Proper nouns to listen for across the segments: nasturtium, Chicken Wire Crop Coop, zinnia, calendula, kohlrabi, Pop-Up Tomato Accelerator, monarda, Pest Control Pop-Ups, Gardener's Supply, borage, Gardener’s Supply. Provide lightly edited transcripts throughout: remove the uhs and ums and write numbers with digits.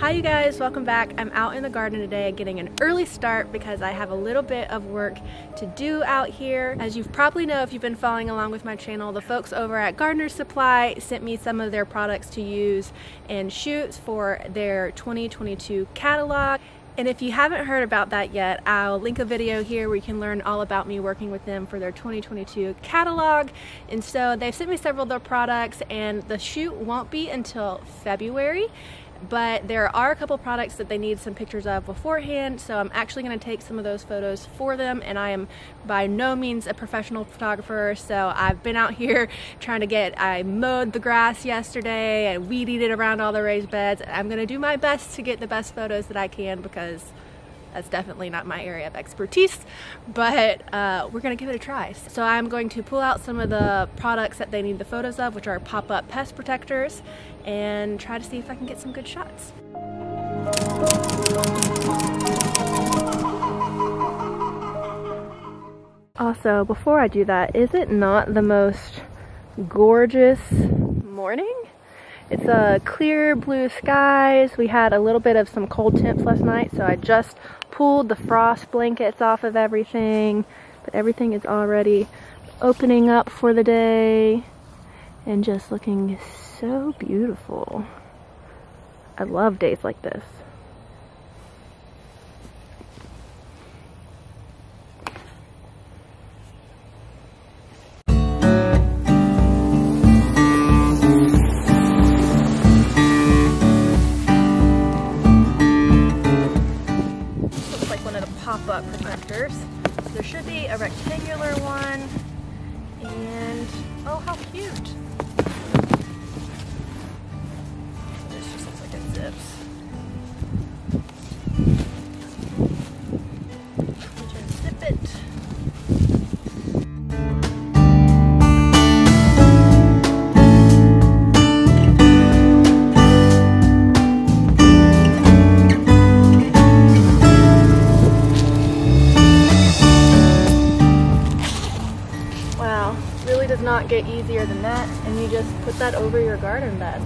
Hi you guys, welcome back. I'm out in the garden today getting an early start because I have a little bit of work to do out here. As you probably know if you've been following along with my channel, the folks over at Gardener's Supply sent me some of their products to use in shoots for their 2022 catalog. And if you haven't heard about that yet, I'll link a video here where you can learn all about me working with them for their 2022 catalog. And so they've sent me several of their products and the shoot won't be until February. But there are a couple products that they need some pictures of beforehand, so I'm actually going to take some of those photos for them. And I am by no means a professional photographer, so I've been out here trying to get, I mowed the grass yesterday and weeded it around all the raised beds. I'm going to do my best to get the best photos that I can because that's definitely not my area of expertise, but we're gonna give it a try. So I'm going to pull out some of the products that they need the photos of, which are pop-up pest protectors, and try to see if I can get some good shots. Also, before I do that, is it not the most gorgeous morning? It's a clear blue skies. We had a little bit of some cold temps last night, so I just pulled the frost blankets off of everything, but everything is already opening up for the day and just looking so beautiful. I love days like this. Pop-up protectors. There should be a rectangular one, and oh, how cute! This just looks like it zips. We just zip it. Get easier than that, and you just put that over your garden bed.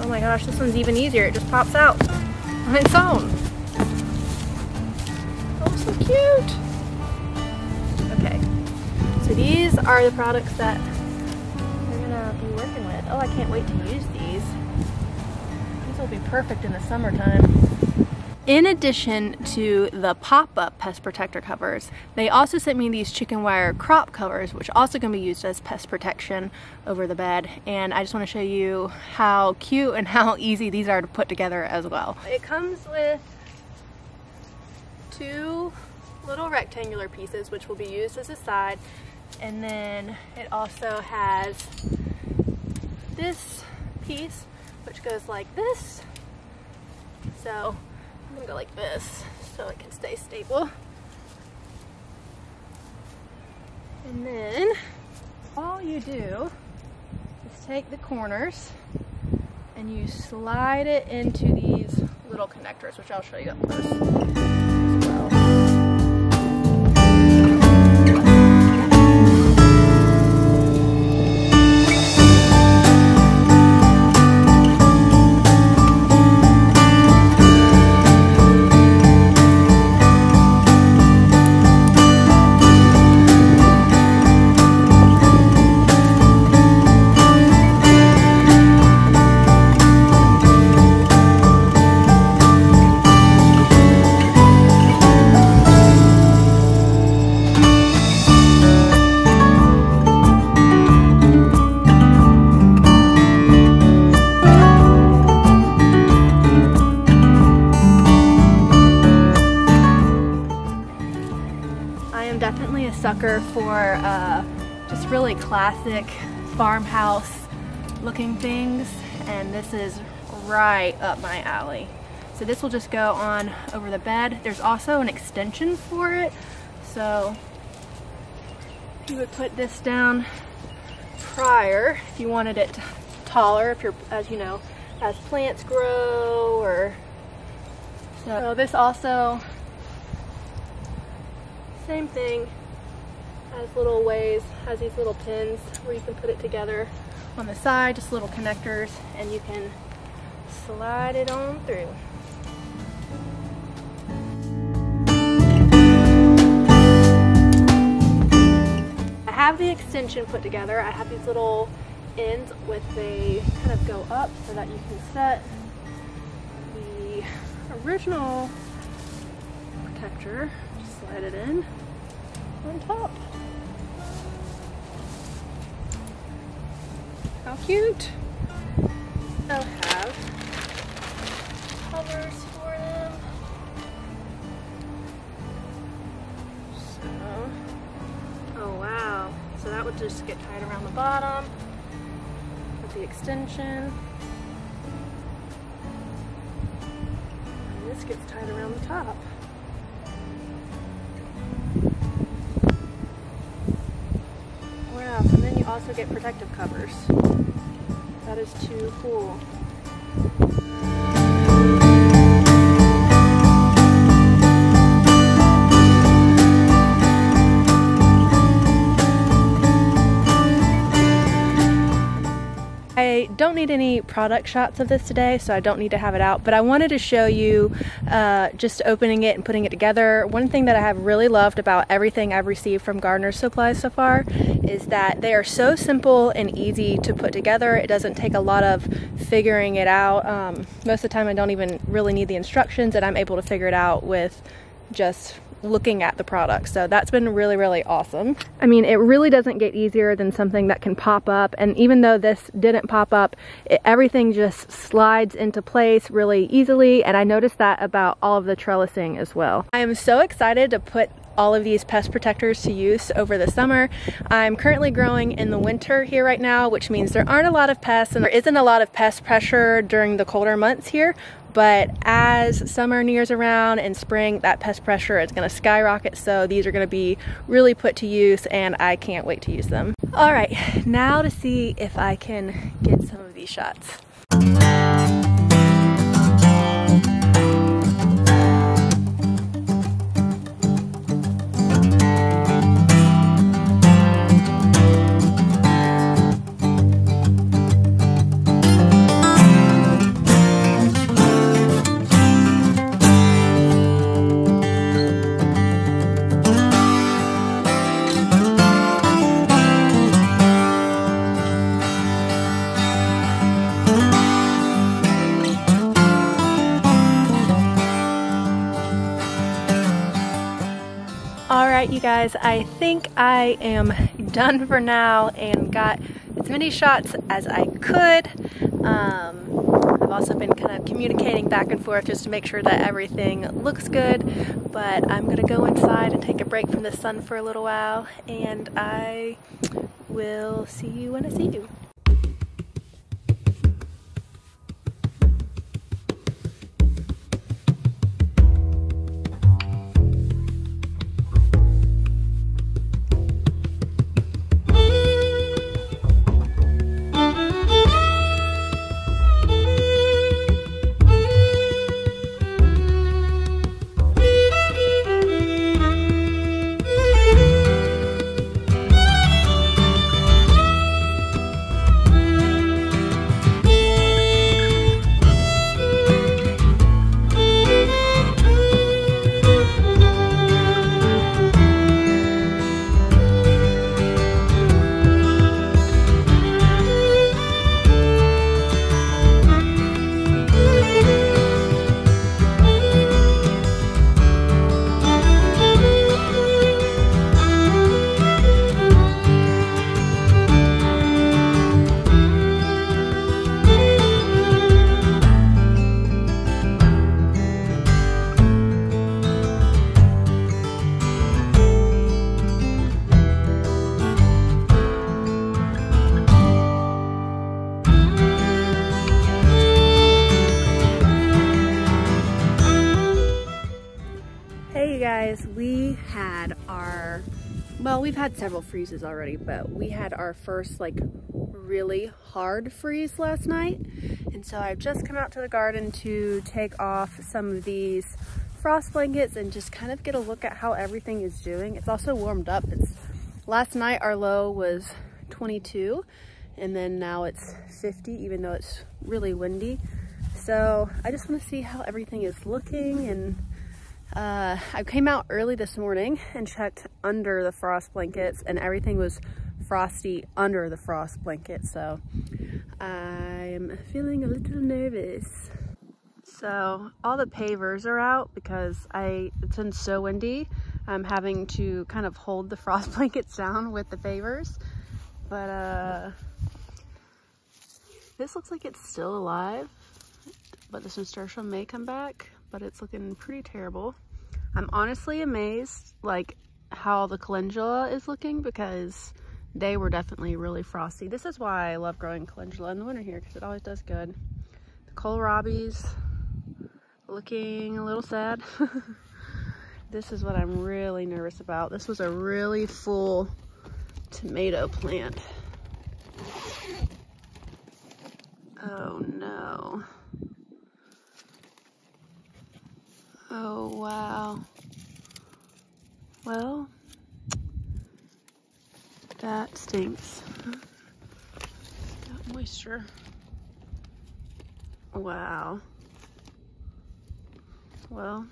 Oh my gosh, this one's even easier. It just pops out on its own. Oh, so cute! Okay, so these are the products that we're gonna be working with. Oh, I can't wait to use these. These will be perfect in the summertime. In addition to the pop-up pest protector covers, they also sent me these chicken wire crop covers, which are also going to be used as pest protection over the bed. And I just want to show you how cute and how easy these are to put together as well. It comes with two little rectangular pieces, which will be used as a side. And then it also has this piece, which goes like this. So I'm gonna go like this so it can stay stable. And then all you do is take the corners and you slide it into these little connectors, which I'll show you up close. sucker for just really classic farmhouse looking things, and this is right up my alley. So this will just go on over the bed. There's also an extension for it, so you would put this down prior if you wanted it taller, if you're, as you know, as plants grow, or so this also, same thing, has little ways, has these little pins where you can put it together on the side, just little connectors, and you can slide it on through. I have the extension put together. I have these little ends with they kind of go up so that you can set the original protector, just slide it in on top. How cute! I'll have covers for them. So, oh wow. So that would just get tied around the bottom with the extension. And this gets tied around the top. Wow, and so then you also get protective covers. That is too cool. I don't need any product shots of this today, so I don't need to have it out, but I wanted to show you just opening it and putting it together. One thing that I have really loved about everything I've received from Gardener's Supply so far is that they are so simple and easy to put together. It doesn't take a lot of figuring it out. Most of the time I don't even really need the instructions, and I'm able to figure it out with just looking at the product. So that's been really, really awesome. I mean, it really doesn't get easier than something that can pop up. And even though this didn't pop up, everything just slides into place really easily. And I noticed that about all of the trellising as well. I am so excited to put all of these pest protectors to use over the summer. I'm currently growing in the winter here right now, which means there aren't a lot of pests and there isn't a lot of pest pressure during the colder months here. But as summer nears around and spring, that pest pressure is going to skyrocket, so these are going to be really put to use, and I can't wait to use them. All right, now to see if I can get some of these shots. Alright, you guys, I think I am done for now and got as many shots as I could. I've also been kind of communicating back and forth just to make sure that everything looks good, but I'm going to go inside and take a break from the sun for a little while, and I will see you when I see you. guys, we had our, well, we've had several freezes already, but we had our first like really hard freeze last night. And so I've just come out to the garden to take off some of these frost blankets and just kind of get a look at how everything is doing. It's also warmed up. It's, last night our low was 22 and then now it's 50, even though it's really windy. So I just want to see how everything is looking. And I came out early this morning and checked under the frost blankets and everything was frosty under the frost blanket, so I'm feeling a little nervous. So all the pavers are out because it's been so windy. I'm having to kind of hold the frost blankets down with the pavers, but this looks like it's still alive, but the nasturtium may come back, but it's looking pretty terrible. I'm honestly amazed like how the calendula is looking because they were definitely really frosty. This is why I love growing calendula in the winter here because it always does good. The kohlrabi's looking a little sad. This is what I'm really nervous about. This was a really full tomato plant. Oh no. Oh wow. Well, that stinks. Got moisture. Wow. Well,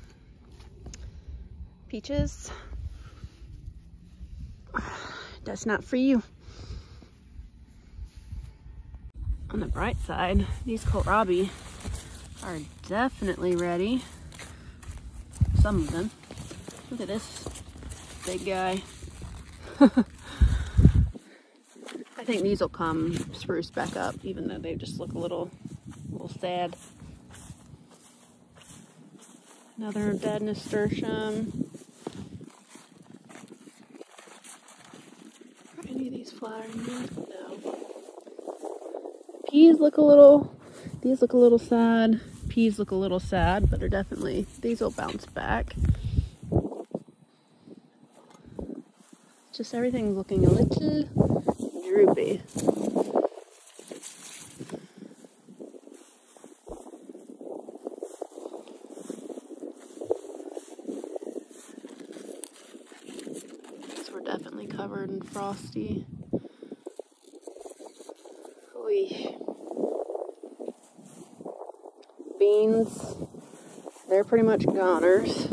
peaches, that's not for you. On the bright side, these kohlrabi are definitely ready. Some of them. Look at this big guy. I think these will come spruced back up, even though they just look a little sad. Another dead nasturtium. Are any of these flowering yet? No. Peas look a little sad. Peas look a little sad, but they're definitely, these will bounce back. Just everything's looking a little droopy. These were definitely covered in frosty. Oy. Beans, they're pretty much goners.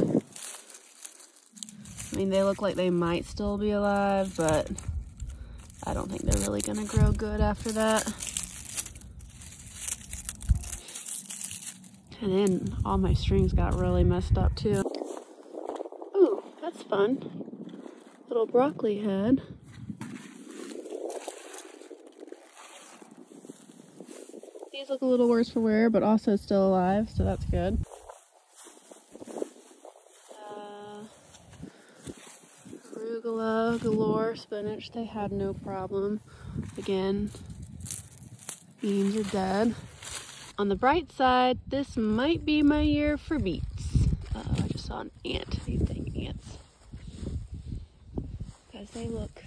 I mean, they look like they might still be alive, but I don't think they're really gonna grow good after that. And then all my strings got really messed up too. Ooh, that's fun. Little broccoli head. These look a little worse for wear, but also still alive, so that's good. Galore, spinach, they had no problem. Again, beans are dead. On the bright side, this might be my year for beets. Uh-oh, I just saw an ant. These dang ants. Because they look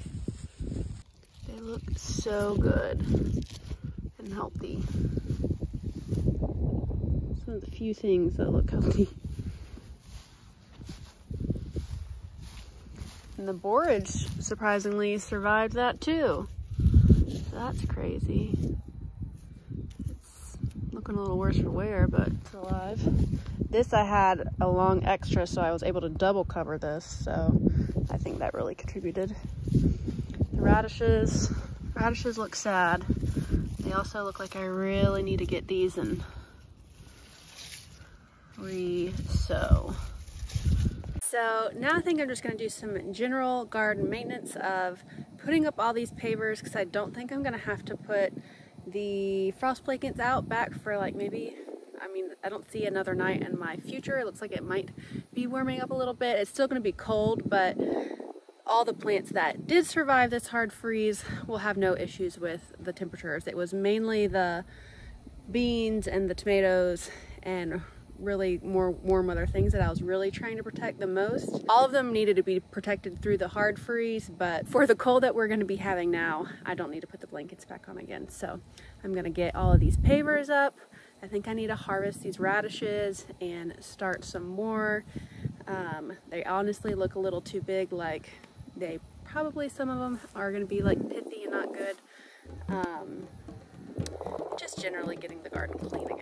so good and healthy. Some of the few things that look healthy. And the borage, surprisingly, survived that too. That's crazy. It's looking a little worse for wear, but it's alive. This I had a long extra, so I was able to double cover this. So I think that really contributed. The radishes look sad. They also look like I really need to get these and re-sow. So now I think I'm just going to do some general garden maintenance of putting up all these pavers because I don't think I'm going to have to put the frost blankets out back for like maybe, I mean, I don't see another night in my future. It looks like it might be warming up a little bit. It's still going to be cold, but all the plants that did survive this hard freeze will have no issues with the temperatures. It was mainly the beans and the tomatoes and really more warm weather things that I was really trying to protect the most. All of them needed to be protected through the hard freeze, but for the cold that we're going to be having now, I don't need to put the blankets back on again. So I'm going to get all of these pavers up. I think I need to harvest these radishes and start some more. They honestly look a little too big. Like, they probably, some of them are going to be like pithy and not good. Just generally getting the garden clean again.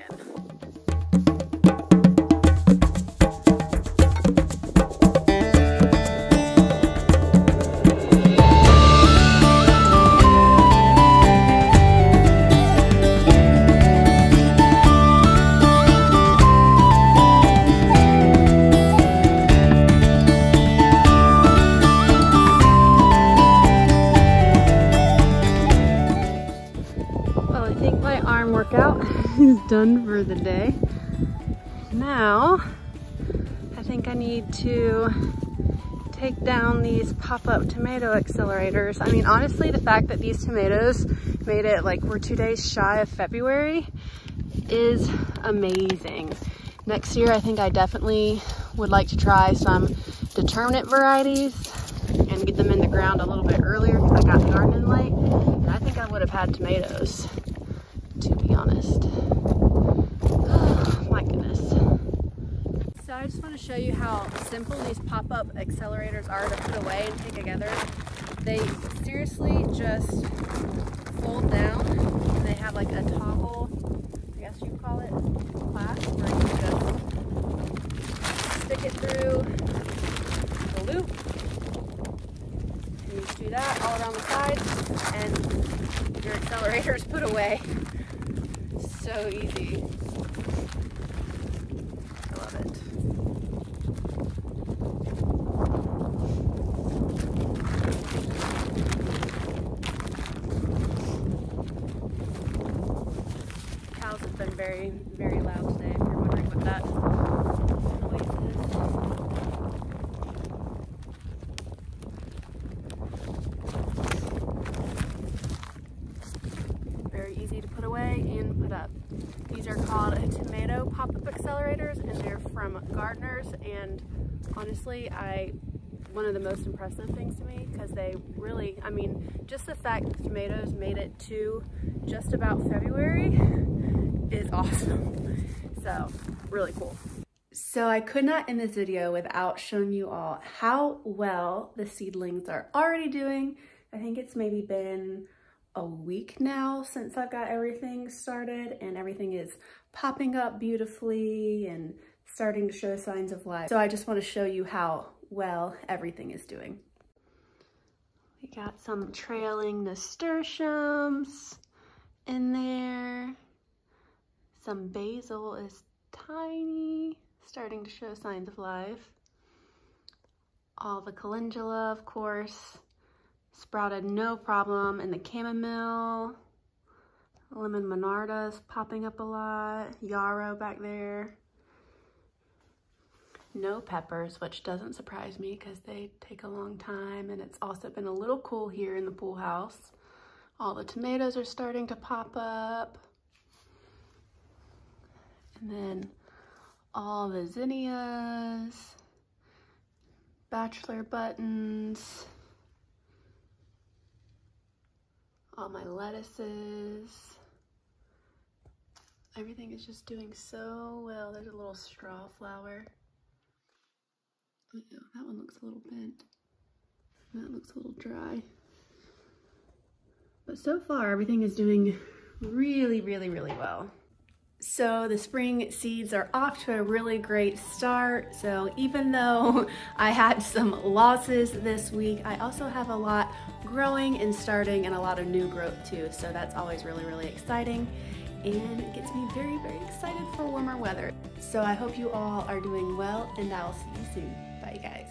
Is done for the day. Now I think I need to take down these pop-up tomato accelerators. I mean, honestly, the fact that these tomatoes made it, like, we're 2 days shy of February is amazing. Next year I think I definitely would like to try some determinate varieties and get them in the ground a little bit earlier, because I got the garden in late, and I think I would have had tomatoes, to be honest. Oh my goodness. So I just want to show you how simple these pop-up accelerators are to put away and take together. They seriously just fold down. They have like a toggle, I guess you call it, clasp, where you just stick it through the loop. And you just do that all around the sides, and your accelerator's put away. So easy. I love it. Cows have been very, very loud today, if you're wondering what that noise is. Very easy to put away and put up. These are called tomato pop-up accelerators, and they're from Gardener's, and honestly, one of the most impressive things to me, because they really, I mean, just the fact that the tomatoes made it to just about February is awesome. So, really cool. So I could not end this video without showing you all how well the seedlings are already doing. I think it's maybe been a week now since I've got everything started, and everything is popping up beautifully and starting to show signs of life. So I just want to show you how well everything is doing. We got some trailing nasturtiums in there. Some basil is tiny, starting to show signs of life. All the calendula, of course, sprouted no problem, and the chamomile, lemon monardas popping up a lot, yarrow back there. No peppers, which doesn't surprise me because they take a long time, and it's also been a little cool here in the pool house. All the tomatoes are starting to pop up. And then all the zinnias, bachelor buttons, all my lettuces. Everything is just doing so well. There's a little straw flower. Uh-oh, that one looks a little bent. That looks a little dry. But so far, everything is doing really, really, really well. So the spring seeds are off to a really great start. So even though I had some losses this week, I also have a lot growing and starting, and a lot of new growth too. So that's always really, really exciting, and it gets me very, very excited for warmer weather. So I hope you all are doing well, and I'll see you soon. Bye, guys.